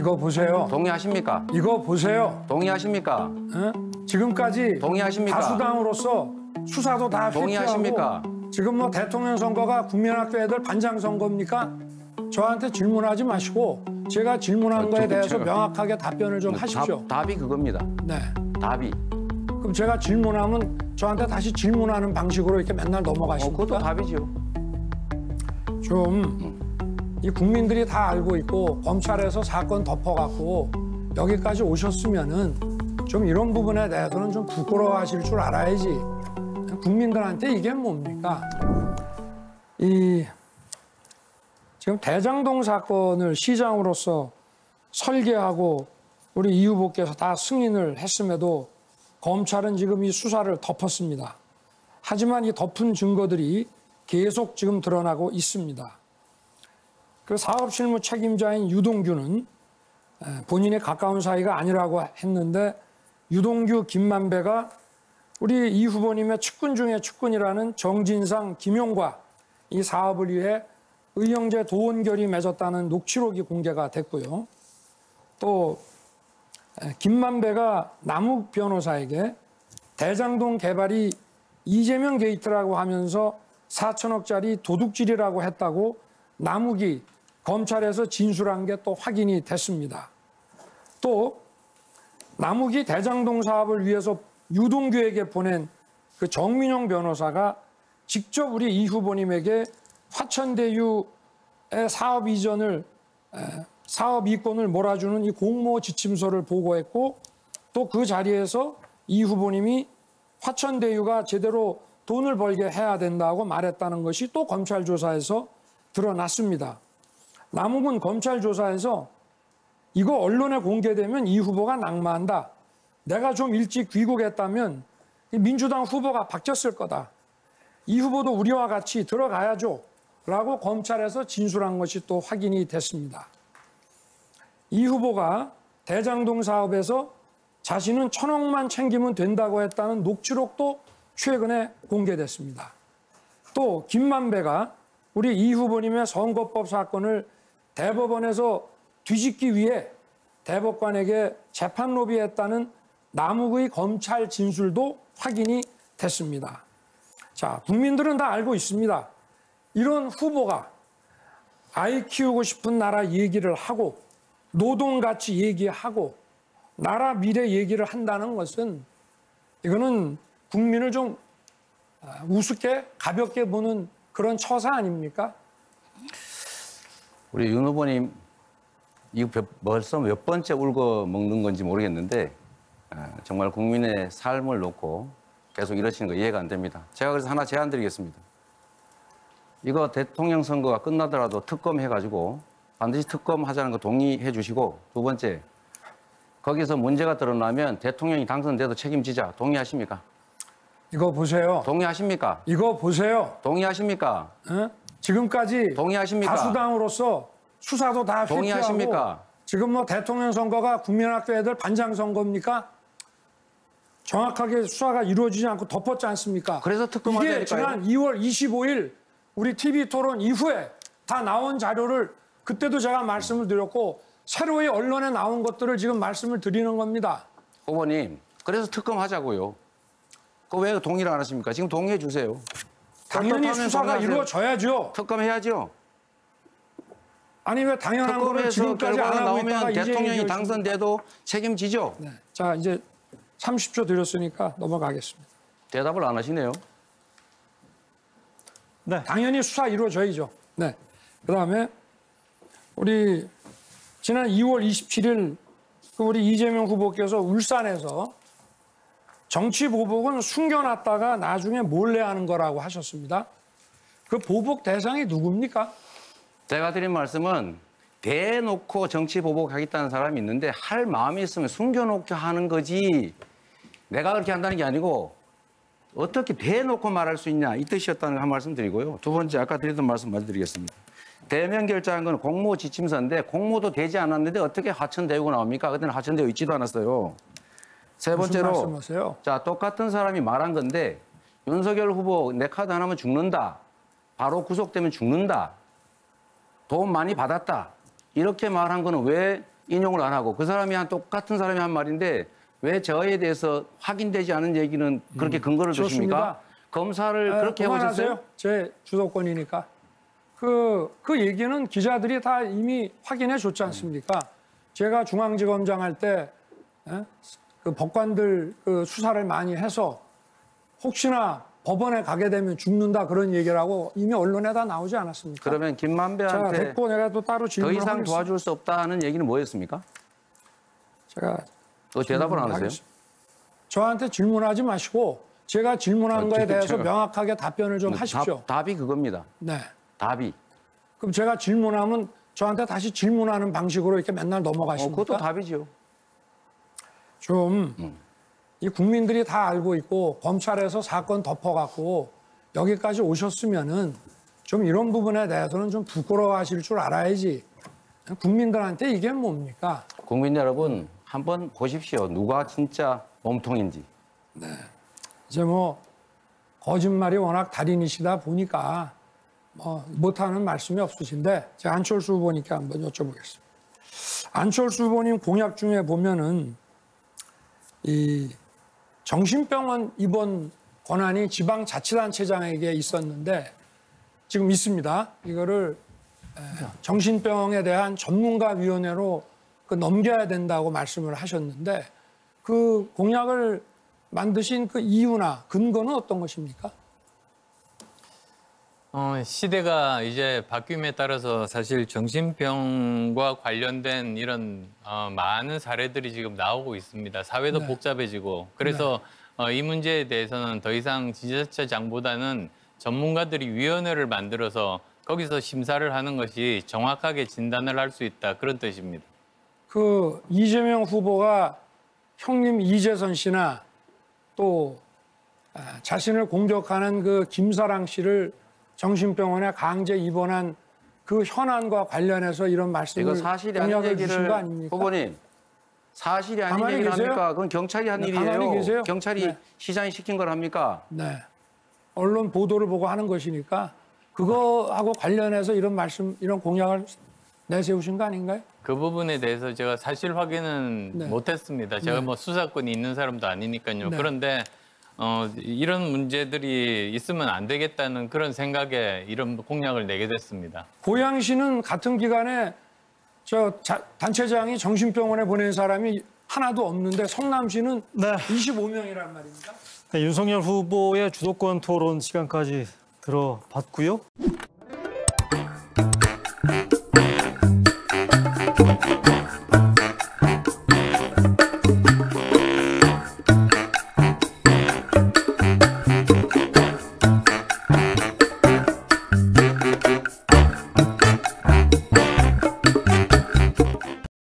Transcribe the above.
이거 보세요. 동의하십니까? 이거 보세요. 동의하십니까? 에? 지금까지 동의하십니까? 다수당으로서 수사도 다 동의하십니까? 필요하고 지금 뭐 대통령 선거가 국민학교 애들 반장 선거입니까? 저한테 질문하지 마시고 제가 질문한 거에 대해서 명확하게 답변을 좀 하십시오. 답이 그겁니다. 네. 답이. 그럼 제가 질문하면 저한테 다시 질문하는 방식으로 이렇게 맨날 넘어가십니까? 그것도 답이죠. 좀 이 국민들이 다 알고 있고 검찰에서 사건 덮어갖고 여기까지 오셨으면은 좀 이런 부분에 대해서는 좀 부끄러워하실 줄 알아야지. 국민들한테 이게 뭡니까? 이 지금 대장동 사건을 시장으로서 설계하고 우리 이 후보께서 다 승인을 했음에도 검찰은 지금 이 수사를 덮었습니다. 하지만 이 덮은 증거들이 계속 지금 드러나고 있습니다. 그 사업실무 책임자인 유동규는 본인의 가까운 사이가 아니라고 했는데 유동규, 김만배가 우리 이 후보님의 측근 중에 측근이라는 정진상, 김용과 이 사업을 위해 의형제 도원결이 맺었다는 녹취록이 공개가 됐고요. 또 김만배가 남욱 변호사에게 대장동 개발이 이재명 게이트라고 하면서 4천억짜리 도둑질이라고 했다고 남욱이 검찰에서 진술한 게 또 확인이 됐습니다. 또 남욱이 대장동 사업을 위해서 유동규에게 보낸 그 정민용 변호사가 직접 우리 이 후보님에게 화천대유의 사업 이전을 사업 이권을 몰아주는 이 공모 지침서를 보고했고 또 그 자리에서 이 후보님이 화천대유가 제대로 돈을 벌게 해야 된다고 말했다는 것이 또 검찰 조사에서 드러났습니다. 남욱은 검찰 조사에서 이거 언론에 공개되면 이 후보가 낙마한다. 내가 좀 일찍 귀국했다면 민주당 후보가 바뀌었을 거다. 이 후보도 우리와 같이 들어가야죠. 라고 검찰에서 진술한 것이 또 확인이 됐습니다. 이 후보가 대장동 사업에서 자신은 1,000억만 챙기면 된다고 했다는 녹취록도 최근에 공개됐습니다. 또 김만배가 우리 이 후보님의 선거법 사건을 대법원에서 뒤집기 위해 대법관에게 재판 로비했다는 남욱의 검찰 진술도 확인이 됐습니다. 자, 국민들은 다 알고 있습니다. 이런 후보가 아이 키우고 싶은 나라 얘기를 하고 노동같이 얘기하고 나라 미래 얘기를 한다는 것은 이거는 국민을 좀 우습게 가볍게 보는 그런 처사 아닙니까? 우리 윤 후보님 이거 벌써 몇 번째 울고 먹는 건지 모르겠는데 정말 국민의 삶을 놓고 계속 이러시는 거 이해가 안 됩니다. 제가 그래서 하나 제안 드리겠습니다. 이거 대통령 선거가 끝나더라도 특검 해가지고 반드시 특검 하자는 거 동의해 주시고 두 번째 거기서 문제가 드러나면 대통령이 당선돼도 책임지자 동의하십니까? 이거 보세요. 동의하십니까? 이거 보세요. 동의하십니까? 에? 지금까지 동의하십니까? 다수당으로서 수사도 다 동의하십니까? 지금 뭐 대통령 선거가 국민학교 애들 반장 선거입니까? 정확하게 수사가 이루어지지 않고 덮었지 않습니까? 그래서 특검하자니까요. 이게 지난 2월 25일 우리 TV 토론 이후에 다 나온 자료를 그때도 제가 말씀을 드렸고 새로이 언론에 나온 것들을 지금 말씀을 드리는 겁니다. 후보님, 그래서 특검하자고요. 그 왜 동의를 안 하십니까? 지금 동의해 주세요. 당연히 수사가 이루어져야죠. 특검해야죠. 아니 왜 당연한 거를 지금까지 안 하고 있다가 대통령이 당선돼도 책임지죠. 네. 자 이제 30초 드렸으니까 넘어가겠습니다. 대답을 안 하시네요. 네. 당연히 수사 이루어져야죠. 네. 그다음에 우리 지난 2월 27일 우리 이재명 후보께서 울산에서 정치 보복은 숨겨놨다가 나중에 몰래 하는 거라고 하셨습니다. 그 보복 대상이 누굽니까? 제가 드린 말씀은 대놓고 정치 보복하겠다는 사람이 있는데 할 마음이 있으면 숨겨놓게 하는 거지 내가 그렇게 한다는 게 아니고 어떻게 대놓고 말할 수 있냐 이 뜻이었다는 한 말씀 드리고요. 두 번째 아까 드렸던 말씀 먼저 드리겠습니다. 대면 결정한 건 공모 지침서인데 공모도 되지 않았는데 어떻게 화천대유가 나옵니까? 그때는 화천대유 있지도 않았어요. 세 번째로 자 똑같은 사람이 말한 건데 윤석열 후보 내 카드 하나면 죽는다. 바로 구속되면 죽는다. 돈 많이 받았다. 이렇게 말한 거는 왜 인용을 안 하고 그 사람이 한 똑같은 사람이 한 말인데 왜 저에 대해서 확인되지 않은 얘기는 그렇게 근거를 주십니까? 검사를 그렇게 해보셨어요? 제 주도권이니까. 그 얘기는 기자들이 다 이미 확인해 줬지 않습니까? 제가 중앙지검장 할 때 그 법관들 그 수사를 많이 해서 혹시나 법원에 가게 되면 죽는다 그런 얘기를 하고 이미 언론에 다 나오지 않았습니까? 그러면 김만배한테 됐고 내가 또 따로 더 이상 도와줄 수 없다는 얘기는 뭐였습니까? 제가 대답을 안 하세요? 저한테 질문하지 마시고 제가 질문한 거에 대해서 명확하게 답변을 좀 하십시오. 답이 그겁니다. 네. 답이. 그럼 제가 질문하면 저한테 다시 질문하는 방식으로 이렇게 맨날 넘어가십니까? 그것도 답이죠. 좀 이 국민들이 다 알고 있고 검찰에서 사건 덮어갖고 여기까지 오셨으면은 좀 이런 부분에 대해서는 좀 부끄러워하실 줄 알아야지. 국민들한테 이게 뭡니까? 국민 여러분 한번 보십시오. 누가 진짜 몸통인지. 네. 이제 뭐 거짓말이 워낙 달인이시다 보니까 뭐 못하는 말씀이 없으신데 제가 안철수 후보님께 한번 여쭤보겠습니다. 안철수 후보님 공약 중에 보면은 이 정신병원 입원 권한이 지방자치단체장에게 있었는데 지금 있습니다. 이거를 정신병에 대한 전문가위원회로 넘겨야 된다고 말씀을 하셨는데 그 공약을 만드신 그 이유나 근거는 어떤 것입니까? 시대가 이제 바뀜에 따라서 사실 정신병과 관련된 이런 많은 사례들이 지금 나오고 있습니다. 사회도 네. 복잡해지고 그래서 네. 이 문제에 대해서는 더 이상 지자체장보다는 전문가들이 위원회를 만들어서 거기서 심사를 하는 것이 정확하게 진단을 할 수 있다 그런 뜻입니다. 그 이재명 후보가 형님 이재선 씨나 또 자신을 공격하는 그 김사랑 씨를 정신병원에 강제 입원한 그 현안과 관련해서 이런 말씀을 공약을 주신 거 아닙니까? 후보님, 사실이 아닌 얘기를 합니까? 그건 경찰이 한 일이에요. 계세요? 경찰이 네. 시장이 시킨 걸 합니까? 네. 언론 보도를 보고 하는 것이니까 그거하고 관련해서 이런 말씀, 이런 공약을 내세우신 거 아닌가요? 그 부분에 대해서 제가 사실 확인은 네. 못했습니다. 제가 네. 뭐 수사권이 있는 사람도 아니니까요. 네. 그런데 이런 문제들이 있으면 안 되겠다는 그런 생각에 이런 공약을 내게 됐습니다. 고양시는 같은 기간에 단체장이 정신병원에 보낸 사람이 하나도 없는데 성남시는 네. 25명이란 말입니다. 네, 윤석열 후보의 주도권 토론 시간까지 들어봤고요.